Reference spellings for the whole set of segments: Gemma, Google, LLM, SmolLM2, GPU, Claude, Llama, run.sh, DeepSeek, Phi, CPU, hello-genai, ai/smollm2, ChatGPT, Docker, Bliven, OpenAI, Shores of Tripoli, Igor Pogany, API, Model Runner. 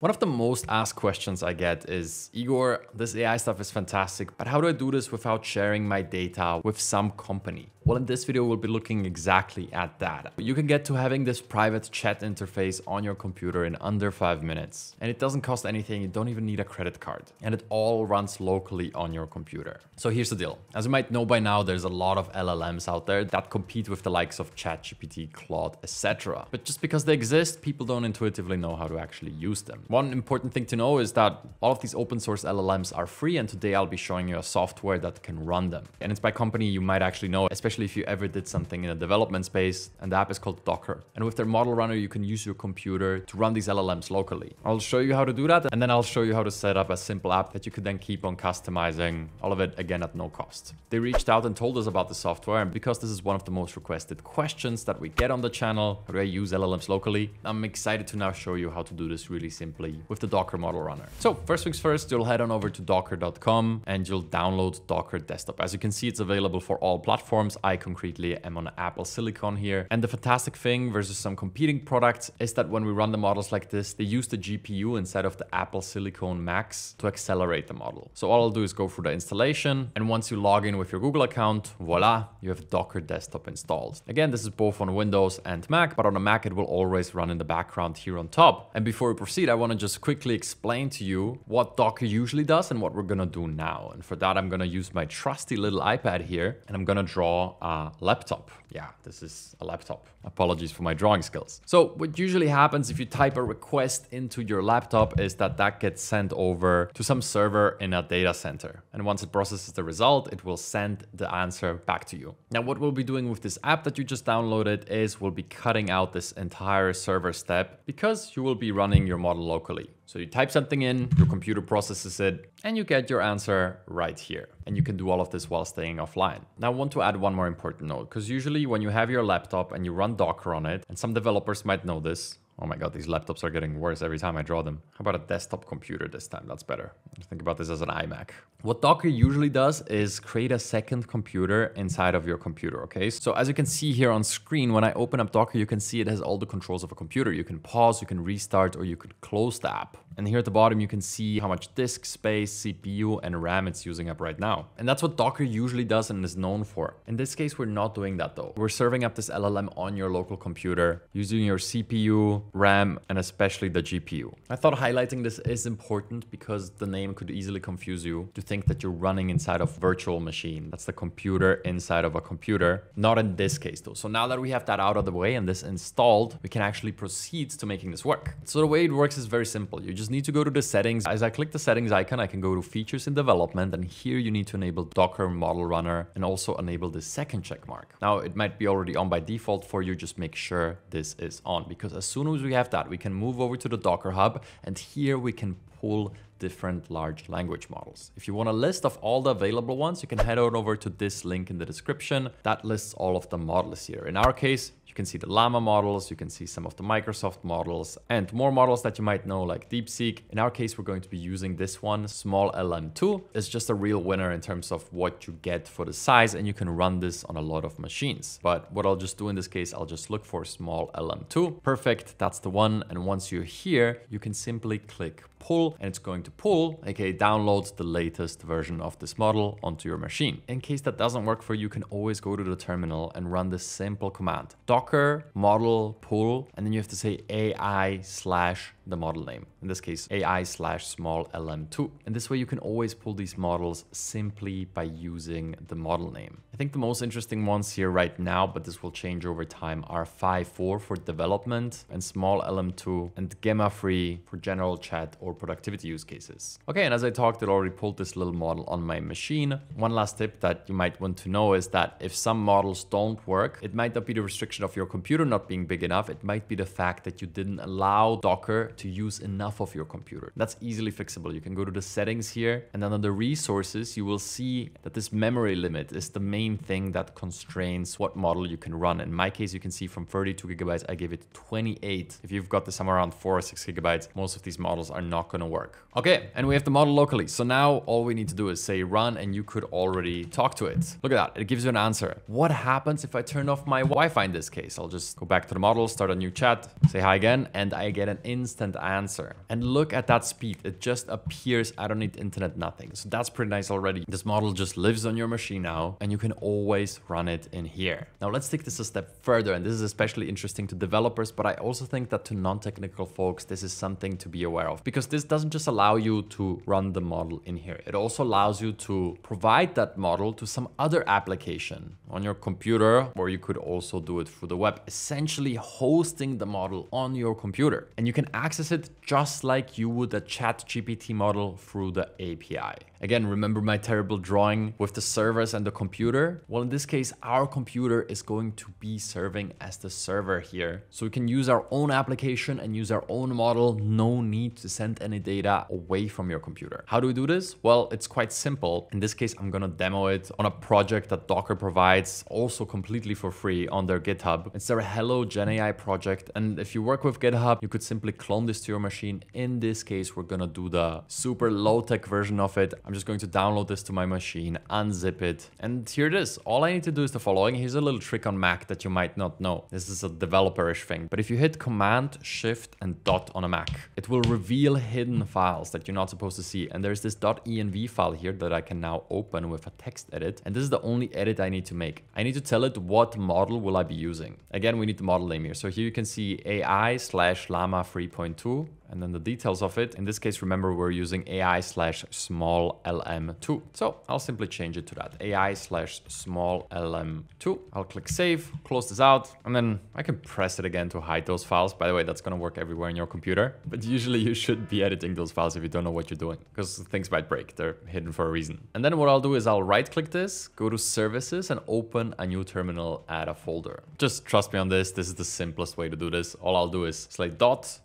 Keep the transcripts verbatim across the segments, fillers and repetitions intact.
One of the most asked questions I get is, Igor, this A I stuff is fantastic, but how do I do this without sharing my data with some company? Well, in this video, we'll be looking exactly at that. You can get to having this private chat interface on your computer in under five minutes. And it doesn't cost anything. You don't even need a credit card. And it all runs locally on your computer. So here's the deal. As you might know by now, there's a lot of L L Ms out there that compete with the likes of ChatGPT, Claude, et cetera. But just because they exist, people don't intuitively know how to actually use them. One important thing to know is that all of these open source L L Ms are free, and today I'll be showing you a software that can run them. And it's by a company you might actually know, especially if you ever did something in a development space, and the app is called Docker. And with their Model Runner, you can use your computer to run these L L Ms locally. I'll show you how to do that, and then I'll show you how to set up a simple app that you could then keep on customizing, all of it again at no cost. They reached out and told us about the software, and because this is one of the most requested questions that we get on the channel, how do I use L L Ms locally? I'm excited to now show you how to do this really simply with the Docker Model Runner. So first things first, you'll head on over to docker dot com and you'll download Docker Desktop. As you can see, it's available for all platforms. I concretely am on Apple Silicon here. And the fantastic thing versus some competing products is that when we run the models like this, they use the G P U inside of the Apple Silicon Max to accelerate the model. So all I'll do is go through the installation. And once you log in with your Google account, voila, you have Docker Desktop installed. Again, this is both on Windows and Mac, but on a Mac, it will always run in the background here on top. And before we proceed, I want to just quickly explain to you what Docker usually does and what we're going to do now. And for that, I'm going to use my trusty little iPad here, and I'm going to draw a laptop. Yeah, this is a laptop. Apologies for my drawing skills. So what usually happens if you type a request into your laptop is that that gets sent over to some server in a data center. And once it processes the result, it will send the answer back to you. Now, what we'll be doing with this app that you just downloaded is we'll be cutting out this entire server step because you will be running your model locally. So you type something in, your computer processes it, and you get your answer right here. And you can do all of this while staying offline. Now I want to add one more important note, because usually when you have your laptop and you run Docker on it, and some developers might know this, oh my God, these laptops are getting worse every time I draw them. How about a desktop computer this time? That's better. Think about this as an iMac. What Docker usually does is create a second computer inside of your computer, okay? So as you can see here on screen, when I open up Docker, you can see it has all the controls of a computer. You can pause, you can restart, or you could close the app. And here at the bottom, you can see how much disk space, C P U, and RAM it's using up right now. And that's what Docker usually does and is known for. In this case, we're not doing that though. We're serving up this L L M on your local computer using your C P U, RAM, and especially the G P U. I thought highlighting this is important because the name could easily confuse you to think that you're running inside of a virtual machine. That's the computer inside of a computer. Not in this case though. So now that we have that out of the way and this installed, we can actually proceed to making this work. So the way it works is very simple. You just need to go to the settings. As I click the settings icon, I can go to features in development, and here you need to enable Docker Model Runner and also enable the second check mark. Now it might be already on by default for you. Just make sure this is on, because as soon as we have that, we can move over to the Docker Hub, and here we can pull different large language models. If you want a list of all the available ones, you can head on over to this link in the description. That lists all of the models here. In our case, you can see the Llama models, you can see some of the Microsoft models, and more models that you might know like DeepSeek. In our case, we're going to be using this one, SmolLM two. It's just a real winner in terms of what you get for the size, and you can run this on a lot of machines. But what I'll just do in this case, I'll just look for SmolLM two. Perfect, that's the one. And once you're here, you can simply click pull, and it's going to pull, aka downloads the latest version of this model onto your machine. In case that doesn't work for you, you can always go to the terminal and run this simple command, Docker model pull, and then you have to say AI slash the model name. In this case, AI slash SmolLM two. And this way you can always pull these models simply by using the model name. I think the most interesting ones here right now, but this will change over time, are Phi four for development and SmolLM two and Gemma three for general chat or productivity use cases. Okay, and as I talked, it already pulled this little model on my machine. One last tip that you might want to know is that if some models don't work, it might not be the restriction of your computer not being big enough. It might be the fact that you didn't allow Docker to use enough of your computer. That's easily fixable. You can go to the settings here, and under the resources, you will see that this memory limit is the main same thing that constrains what model you can run. In my case, you can see from thirty-two gigabytes, I gave it twenty-eight. If you've got the sum around four or six gigabytes, most of these models are not going to work. Okay, and we have the model locally. So now all we need to do is say run, and you could already talk to it. Look at that. It gives you an answer. What happens if I turn off my Wi-Fi in this case? I'll just go back to the model, start a new chat, say hi again, and I get an instant answer. And look at that speed. It just appears. I don't need internet, nothing. So that's pretty nice already. This model just lives on your machine now, and you can always run it in here. Now let's take this a step further. And this is especially interesting to developers, but I also think that to non-technical folks, this is something to be aware of, because this doesn't just allow you to run the model in here. It also allows you to provide that model to some other application on your computer, or you could also do it through the web, essentially hosting the model on your computer. And you can access it just like you would a ChatGPT model through the A P I. Again, remember my terrible drawing with the servers and the computer? Well, in this case, our computer is going to be serving as the server here. So we can use our own application and use our own model. No need to send any data away from your computer. How do we do this? Well, it's quite simple. In this case, I'm going to demo it on a project that Docker provides, also completely for free on their GitHub. It's their Hello GenAI project. And if you work with GitHub, you could simply clone this to your machine. In this case, we're going to do the super low-tech version of it. I'm just going to download this to my machine, unzip it, and here it is. All I need to do is the following. Here's a little trick on Mac that you might not know. This is a developerish thing, but if you hit Command, Shift, and dot on a Mac, it will reveal hidden files that you're not supposed to see. And there's this .env file here that I can now open with a text edit. And this is the only edit I need to make. I need to tell it what model will I be using. Again, we need the model name here. So here you can see A I slash Llama three point two. And then the details of it. In this case, remember, we're using A I slash SmolLM two. So I'll simply change it to that, A I slash SmolLM two. I'll click Save, close this out, and then I can press it again to hide those files. By the way, that's going to work everywhere in your computer. But usually you should be editing those files if you don't know what you're doing, because things might break. They're hidden for a reason. And then what I'll do is I'll right-click this, go to Services, and open a new terminal, add a folder. Just trust me on this. This is the simplest way to do this. All I'll do is slide dot,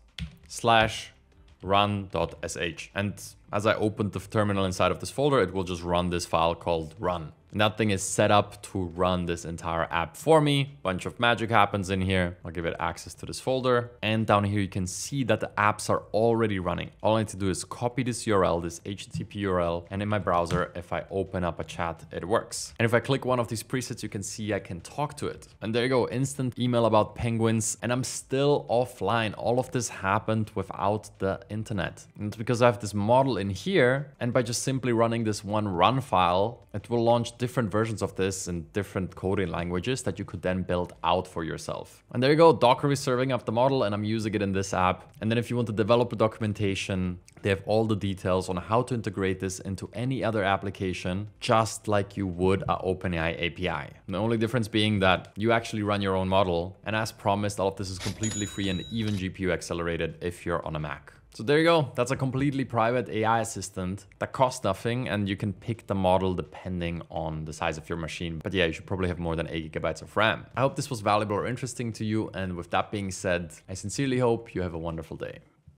slash run.sh. And as I opened the terminal inside of this folder, it will just run this file called run. And that thing is set up to run this entire app for me. Bunch of magic happens in here. I'll give it access to this folder. And down here, you can see that the apps are already running. All I need to do is copy this U R L, this H T T P U R L. And in my browser, if I open up a chat, it works. And if I click one of these presets, you can see I can talk to it. And there you go, instant email about penguins. And I'm still offline. All of this happened without the internet. And it's because I have this model in here. And by just simply running this one run file, it will launch different versions of this in different coding languages that you could then build out for yourself. And there you go, Docker is serving up the model, and I'm using it in this app. And then if you want the developer documentation, they have all the details on how to integrate this into any other application, just like you would a OpenAI A P I. And the only difference being that you actually run your own model. And as promised, all of this is completely free and even G P U accelerated if you're on a Mac. So there you go. That's a completely private A I assistant that costs nothing, and you can pick the model depending on the size of your machine. But yeah, you should probably have more than eight gigabytes of RAM. I hope this was valuable or interesting to you. And with that being said, I sincerely hope you have a wonderful day.